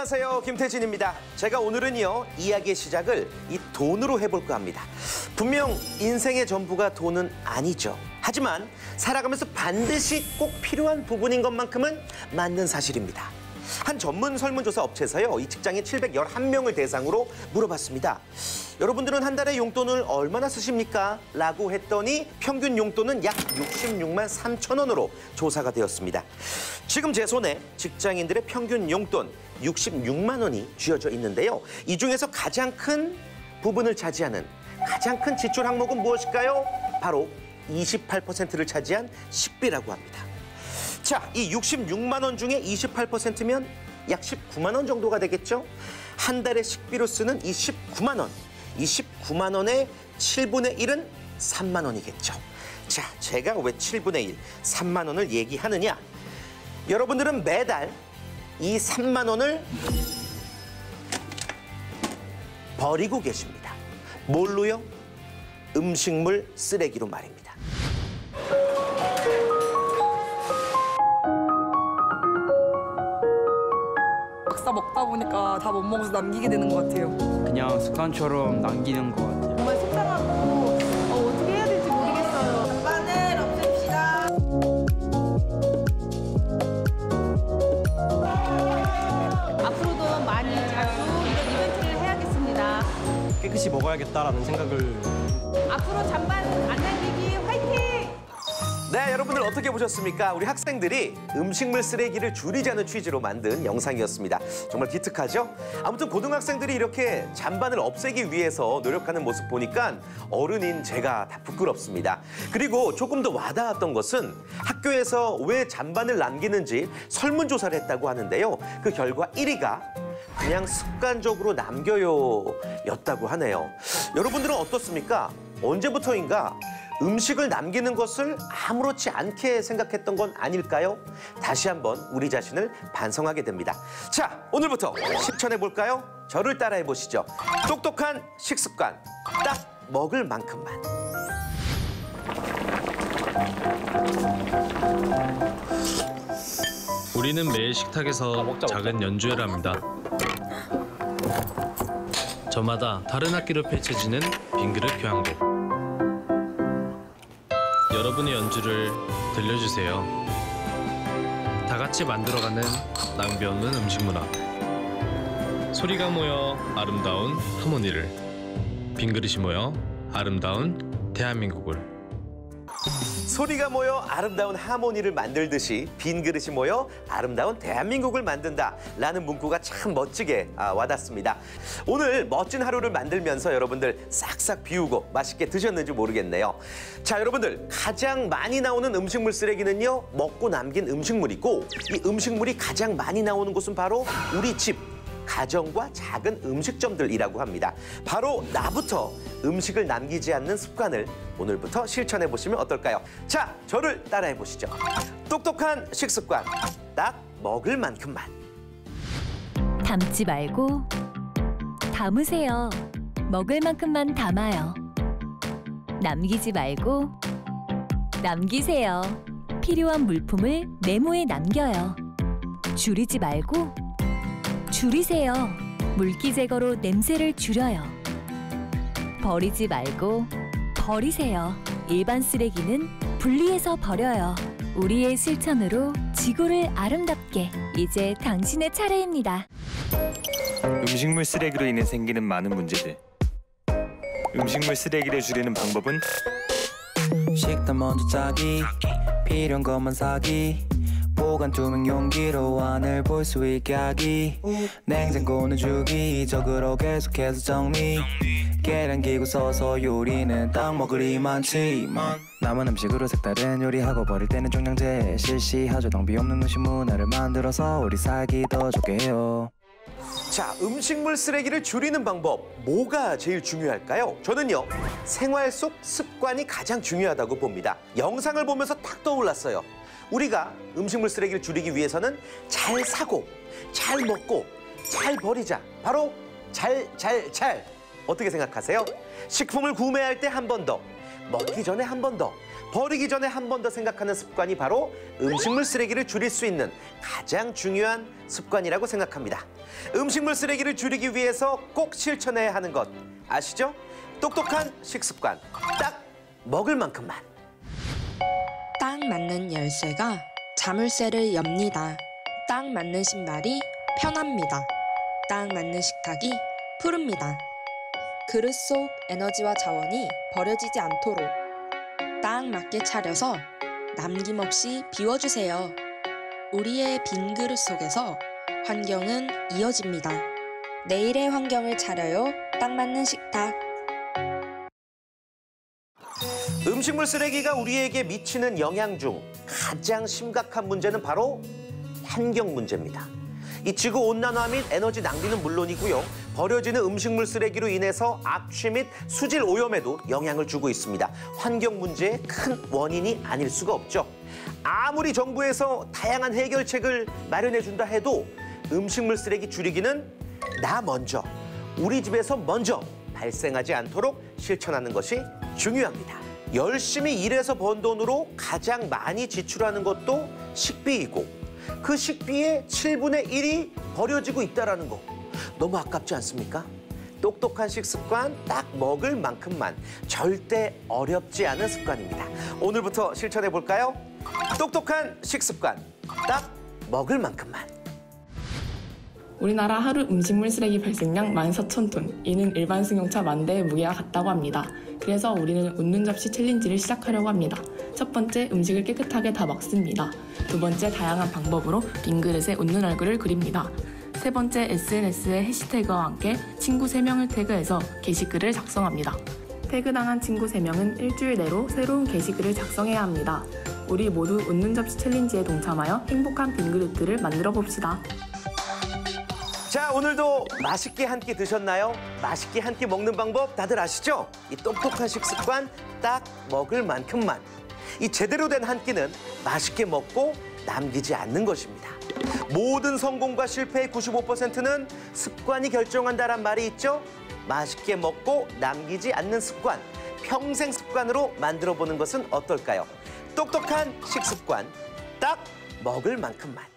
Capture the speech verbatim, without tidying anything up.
안녕하세요, 김태진입니다. 제가 오늘은요, 이야기의 시작을 이 돈으로 해볼까 합니다. 분명 인생의 전부가 돈은 아니죠. 하지만 살아가면서 반드시 꼭 필요한 부분인 것만큼은 맞는 사실입니다. 한 전문 설문조사 업체에서요, 이 직장인 칠백십일 명을 대상으로 물어봤습니다. 여러분들은 한 달에 용돈을 얼마나 쓰십니까? 라고 했더니 평균 용돈은 약 육십육만 삼천 원으로 조사가 되었습니다. 지금 제 손에 직장인들의 평균 용돈 육십육만 원이 쥐어져 있는데요. 이 중에서 가장 큰 부분을 차지하는 가장 큰 지출 항목은 무엇일까요? 바로 이십팔 퍼센트를 차지한 식비라고 합니다. 자, 이 육십육만 원 중에 이십팔 퍼센트면 약 십구만 원 정도가 되겠죠? 한 달에 식비로 쓰는 이 십구만 원. 이 십구만 원의 칠분의 일은 삼만 원이겠죠. 자, 제가 왜 칠분의 일, 삼만 원을 얘기하느냐? 여러분들은 매달 이 삼만 원을 버리고 계십니다. 뭘로요? 음식물 쓰레기로 말입니다. 막상 먹다 보니까 다 못 먹어서 남기게 되는 것 같아요. 그냥 습관처럼 남기는 것 같아요. 정말 속상하고 어, 어떻게 해야 될지 모르겠어요. 반반을 없앱시다. 앞으로도 많이 자주 이런 이벤트를 해야겠습니다. 깨끗이 먹어야겠다라는 생각을. 앞으로 잔반 안 남기기 화이팅! 네, 여러분들 어떻게 보셨습니까? 우리 학생들이 음식물 쓰레기를 줄이자는 취지로 만든 영상이었습니다. 정말 기특하죠? 아무튼 고등학생들이 이렇게 잔반을 없애기 위해서 노력하는 모습 보니까 어른인 제가 다 부끄럽습니다. 그리고 조금 더 와닿았던 것은 학교에서 왜 잔반을 남기는지 설문조사를 했다고 하는데요. 그 결과 일 위가 그냥 습관적으로 남겨요 였다고 하네요. 여러분들은 어떻습니까? 언제부터인가 음식을 남기는 것을 아무렇지 않게 생각했던 건 아닐까요? 다시 한번 우리 자신을 반성하게 됩니다. 자, 오늘부터 실천해볼까요? 저를 따라해보시죠. 똑똑한 식습관, 딱 먹을 만큼만. 우리는 매일 식탁에서 먹자, 먹자. 작은 연주회를 합니다. 저마다 다른 학기로 펼쳐지는 빈 그릇 교향곡. 여러분의 연주를 들려주세요. 다 같이 만들어가는 낭비 없는 음식 문화. 소리가 모여 아름다운 하모니를. 빈 그릇이 모여 아름다운 대한민국을. 소리가 모여 아름다운 하모니를 만들듯이 빈 그릇이 모여 아름다운 대한민국을 만든다라는 문구가 참 멋지게 와닿습니다. 오늘 멋진 하루를 만들면서 여러분들 싹싹 비우고 맛있게 드셨는지 모르겠네요. 자, 여러분들 가장 많이 나오는 음식물 쓰레기는요, 먹고 남긴 음식물이고, 이 음식물이 가장 많이 나오는 곳은 바로 우리 집, 가정과 작은 음식점들이라고 합니다. 바로 나부터 음식을 남기지 않는 습관을 오늘부터 실천해보시면 어떨까요? 자, 저를 따라해보시죠. 똑똑한 식습관, 딱 먹을 만큼만. 담지 말고 담으세요. 먹을 만큼만 담아요. 남기지 말고 남기세요. 필요한 물품을 네모에 남겨요. 줄이지 말고 줄이세요. 물기 제거로 냄새를 줄여요. 버리지 말고 버리세요. 일반 쓰레기는 분리해서 버려요. 우리의 실천으로 지구를 아름답게. 이제 당신의 차례입니다. 음식물 쓰레기로 인해 생기는 많은 문제들. 음식물 쓰레기를 줄이는 방법은 식단 먼저 짜기, 필요한 것만 사기, 보관 투명 용기로 안을 볼 수 있게 하기, 냉장고는 주기, 적으로 계속해서 정리, 계량기구 써서 요리는 딱 먹으리만치만. 남은 음식으로 색다른 요리하고 버릴 때는 종량제 실시하죠. 낭비 없는 음식 문화를 만들어서 우리 살기 더 좋게 해요. 자, 음식물 쓰레기를 줄이는 방법, 뭐가 제일 중요할까요? 저는요, 생활 속 습관이 가장 중요하다고 봅니다. 영상을 보면서 딱 떠올랐어요. 우리가 음식물 쓰레기를 줄이기 위해서는 잘 사고, 잘 먹고, 잘 버리자. 바로 잘, 잘, 잘. 어떻게 생각하세요? 식품을 구매할 때 한 번 더, 먹기 전에 한 번 더, 버리기 전에 한 번 더 생각하는 습관이 바로 음식물 쓰레기를 줄일 수 있는 가장 중요한 습관이라고 생각합니다. 음식물 쓰레기를 줄이기 위해서 꼭 실천해야 하는 것 아시죠? 똑똑한 식습관, 딱 먹을 만큼만. 딱 맞는 열쇠가 자물쇠를 엽니다. 딱 맞는 신발이 편합니다. 딱 맞는 식탁이 푸릅니다. 그릇 속 에너지와 자원이 버려지지 않도록 딱 맞게 차려서 남김없이 비워주세요. 우리의 빈 그릇 속에서 환경은 이어집니다. 내일의 환경을 차려요. 딱 맞는 식탁. 음식물 쓰레기가 우리에게 미치는 영향 중 가장 심각한 문제는 바로 환경 문제입니다. 이 지구온난화 및 에너지 낭비는 물론이고요. 버려지는 음식물 쓰레기로 인해서 악취 및 수질 오염에도 영향을 주고 있습니다. 환경 문제의 큰 원인이 아닐 수가 없죠. 아무리 정부에서 다양한 해결책을 마련해준다 해도 음식물 쓰레기 줄이기는 나 먼저, 우리 집에서 먼저 발생하지 않도록 실천하는 것이 중요합니다. 열심히 일해서 번 돈으로 가장 많이 지출하는 것도 식비이고 그 식비의 칠분의 일이 버려지고 있다는 거 너무 아깝지 않습니까? 똑똑한 식습관, 딱 먹을 만큼만. 절대 어렵지 않은 습관입니다. 오늘부터 실천해 볼까요? 똑똑한 식습관, 딱 먹을 만큼만. 우리나라 하루 음식물 쓰레기 발생량 만 사천 톤, 이는 일반 승용차 만 대의 무게와 같다고 합니다. 그래서 우리는 웃는 접시 챌린지를 시작하려고 합니다. 첫 번째, 음식을 깨끗하게 다 먹습니다. 두 번째, 다양한 방법으로 빈 그릇에 웃는 얼굴을 그립니다. 세 번째, 에스엔에스에 해시태그와 함께 친구 세 명을 태그해서 게시글을 작성합니다. 태그당한 친구 세 명은 일주일 내로 새로운 게시글을 작성해야 합니다. 우리 모두 웃는 접시 챌린지에 동참하여 행복한 빈 그릇들을 만들어 봅시다. 자, 오늘도 맛있게 한 끼 드셨나요? 맛있게 한 끼 먹는 방법 다들 아시죠? 이 똑똑한 식습관, 딱 먹을 만큼만. 이 제대로 된 한 끼는 맛있게 먹고 남기지 않는 것입니다. 모든 성공과 실패의 구십오 퍼센트는 습관이 결정한다란 말이 있죠? 맛있게 먹고 남기지 않는 습관, 평생 습관으로 만들어보는 것은 어떨까요? 똑똑한 식습관, 딱 먹을 만큼만.